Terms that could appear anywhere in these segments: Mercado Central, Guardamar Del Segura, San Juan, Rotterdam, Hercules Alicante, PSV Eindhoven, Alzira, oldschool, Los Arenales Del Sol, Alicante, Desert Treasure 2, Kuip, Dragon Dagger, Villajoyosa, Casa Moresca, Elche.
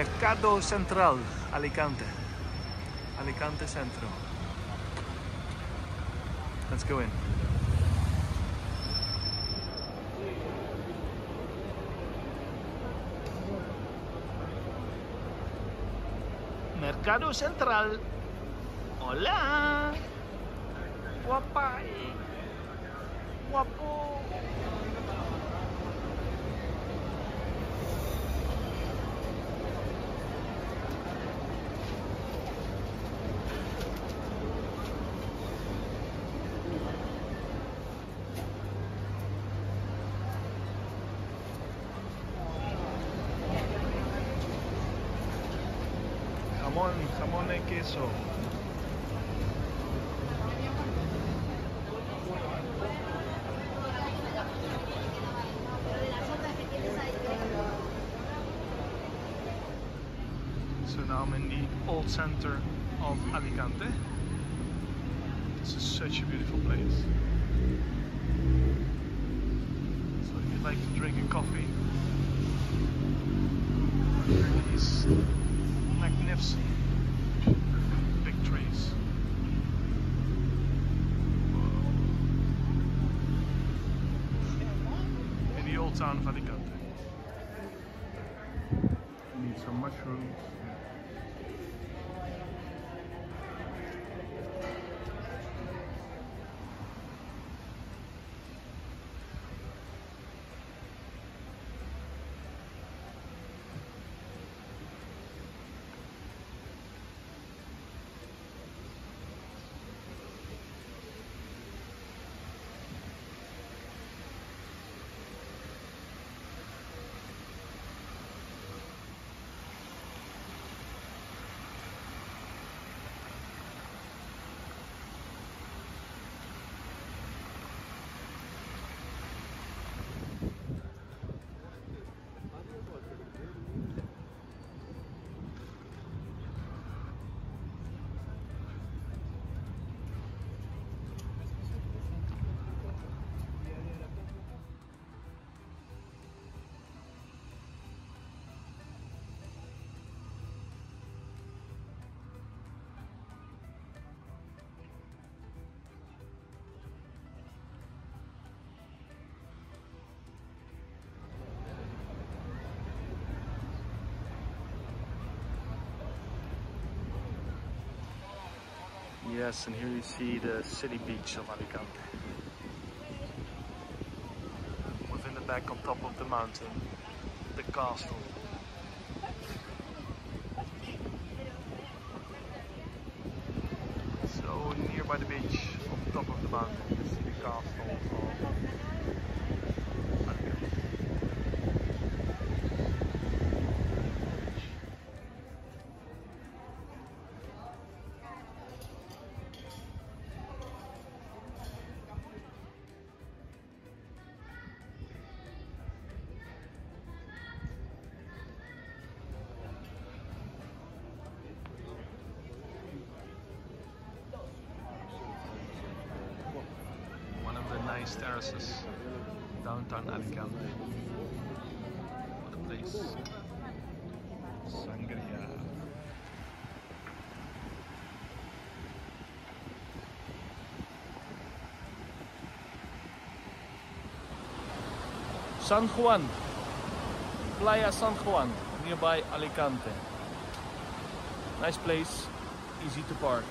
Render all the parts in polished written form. Mercado Central, Alicante. Alicante Centro. Let's go in. Mercado Central. Hola. Guapai. Guapo. Jamón, jamón y queso. So now I'm in the old center of Alicante. This is such a beautiful place. So if you'd like to drink a coffee, these magnificent big trees. In the old town of Alicante. We need some mushrooms. Yes, and here you see the city beach of Alicante. Within the back on top of the mountain, the castle. So near by the beach, on top of the mountain, you see the castle of Alicante. Terraces, downtown Alicante. What a place. Sangria. San Juan. Playa San Juan, nearby Alicante. Nice place, easy to park.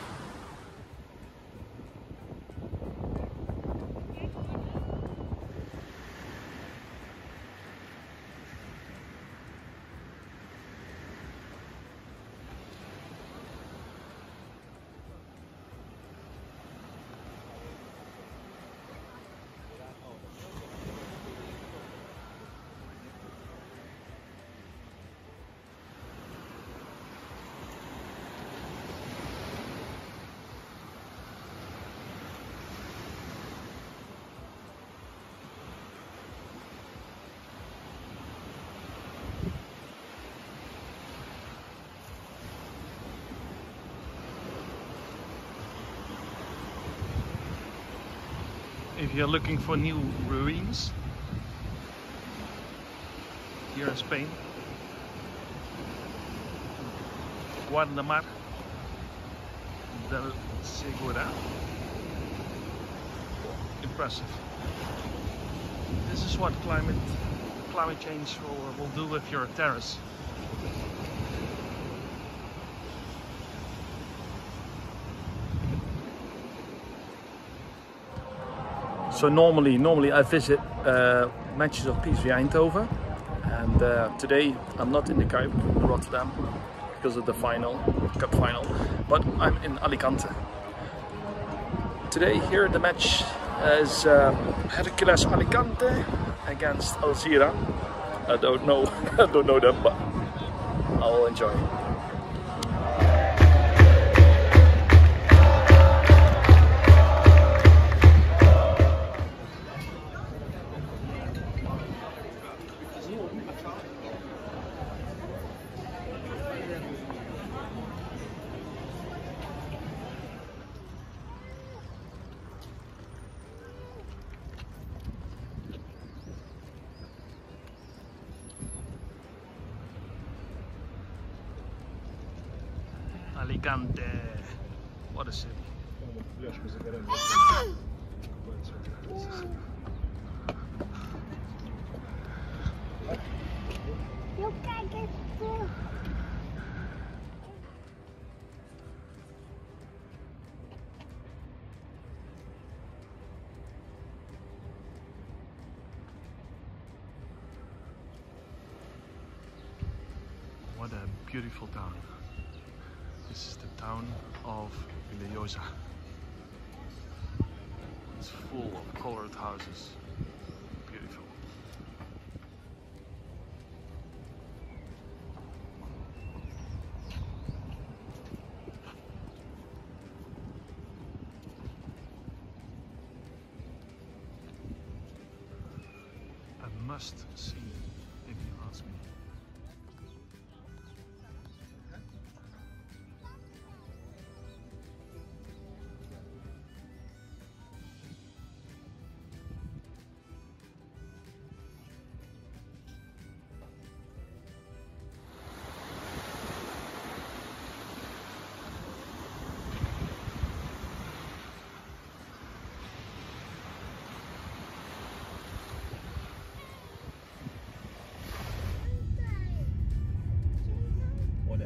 If you're looking for new ruins here in Spain, Guardamar Del Segura. Impressive. This is what climate change will do with your terrace. So normally I visit matches of PSV Eindhoven, and today I'm not in the Kuip, Rotterdam, because of the cup final, but I'm in Alicante. Today here the match is Hercules Alicante against Alzira. I don't know them, but I will enjoy. Alicante, what a city. What a beautiful town. This is the town of Villajoyosa. It's full of colored houses. Beautiful. I must see if you ask me.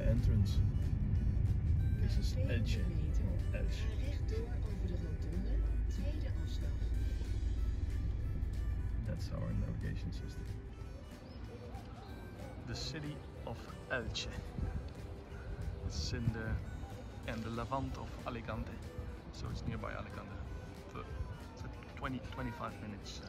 Entrance. This is Elche. That's our navigation system. The city of Elche. It's in the Levant of Alicante, so it's nearby Alicante. So 20-25 minutes.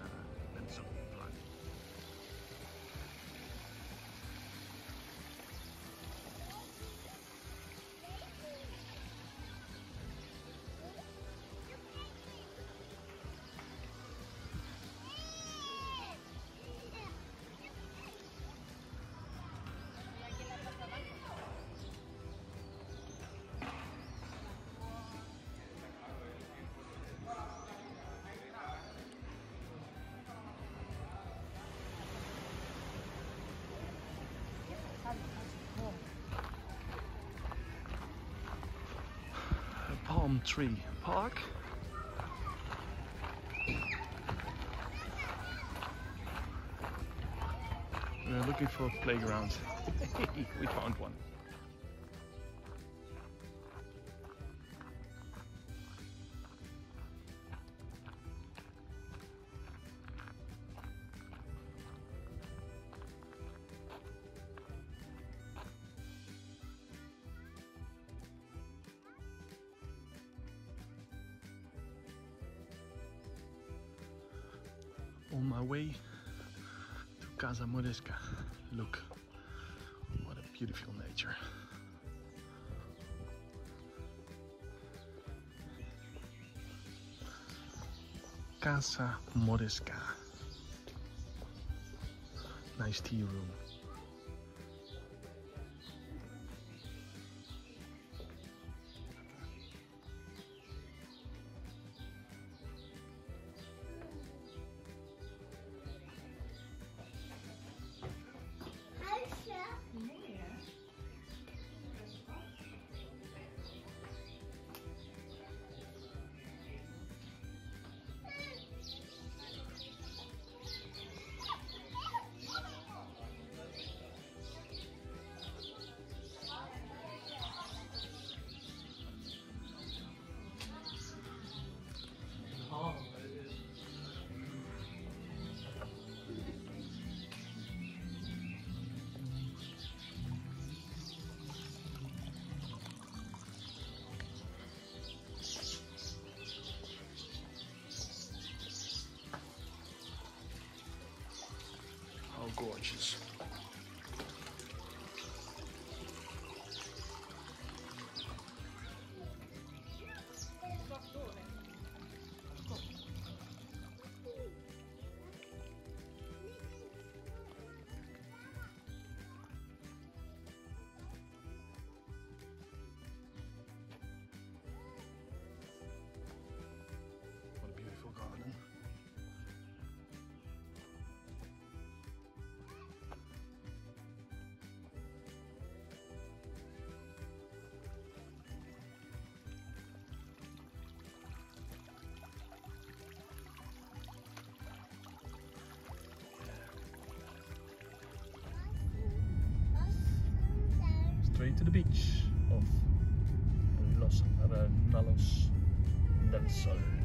Palm Tree Park. We're looking for a playground. We found one. On my way to Casa Moresca. Look, what a beautiful nature. Casa Moresca. Nice tea room. straight to the beach of Los Arenales Del Sol.